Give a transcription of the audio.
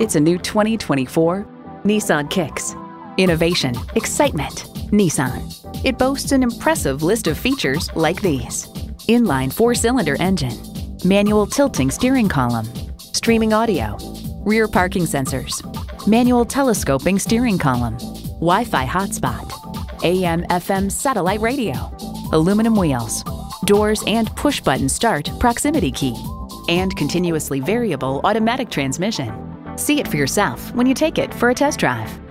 It's a new 2024 Nissan Kicks. Innovation, excitement, Nissan. It boasts an impressive list of features like these: inline 4-cylinder engine, manual tilting steering column, streaming audio, rear parking sensors, manual telescoping steering column, Wi-Fi hotspot, AM/FM satellite radio, aluminum wheels, doors and push-button start proximity key, and continuously variable automatic transmission. See it for yourself when you take it for a test drive.